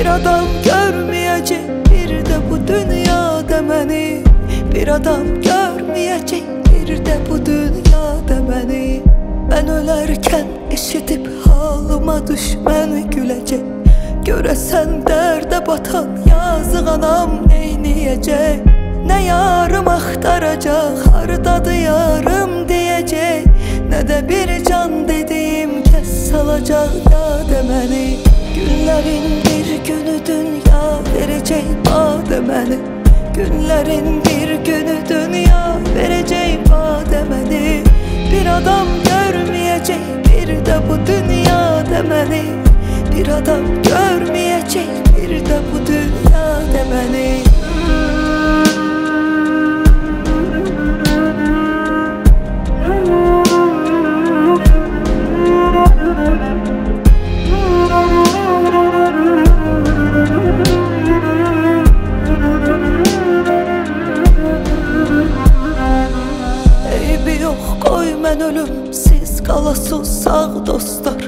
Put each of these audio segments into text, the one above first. Bir adam görmeyecek bir de bu dünyada beni. Bir adam görmeyecek bir de bu dünyada beni. Ben ölerken işitip halıma düşmen gülecek. Göresen derde batan yazık anam neyleyecek? Ne yarım aktaracak, hardadı yarım diyecek, ne de bir can dediğim kes salacak yâde məni. Günlerin bir günü dünya verecek bade məni. Günlerin bir günü dünya verecek bade məni. Bir adam görmeyecek bir de bu dünyada məni. Bir adam görmeyecek bir de bu dünyada məni. Mən ölüm, siz qalasız sağ dostlar.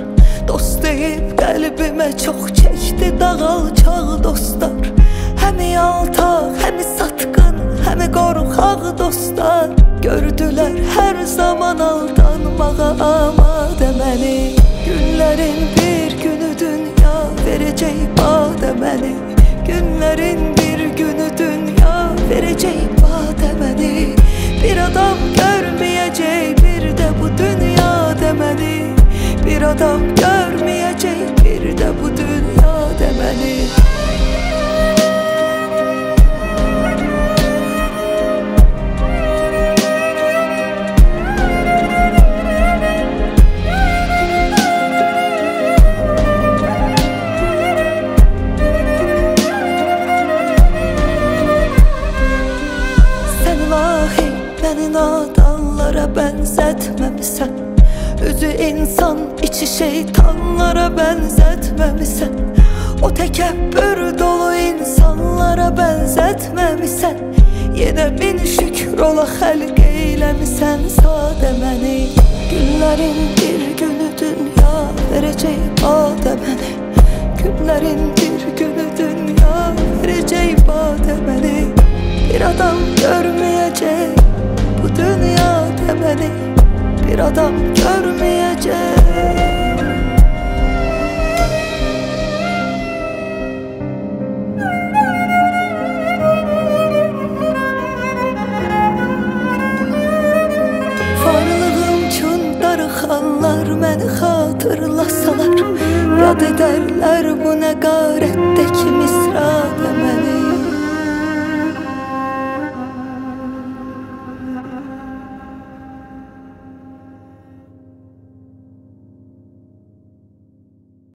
Dost deyib qəlbimə çox çəkdi dağalçaq dostlar. Həmi yaltaq, həmi satqın, həmi qorxaq dostlar. Gördülər hər zaman aldanmağa amadə məni. Günlərin bir günü dünya verəcək badə məni. Günlərin bir günü dünya verəcək badə məni. Bir adam görməyəcək bir adam görmeyecek bir de bu dünya demeli. Sen ilahi beni nadallara benzetmemişsen. Özü insan, içi şeytanlara benzetmemişsen. O tekebbür dolu insanlara benzetmemişsen. Yine bin şükür ola xəlq eyləmişsən sadə məni. Günlərin bir günü dünya verəcək badə məni. Günlərin bir günü dünya verəcək badə məni. Bir adam görməyəcək bu dünyada məni. Bir adam görmeyecek. Varlığım üçün darıxanlar məni xatırlasalar, yad edərlər bu nə qarətdəki misra deməni.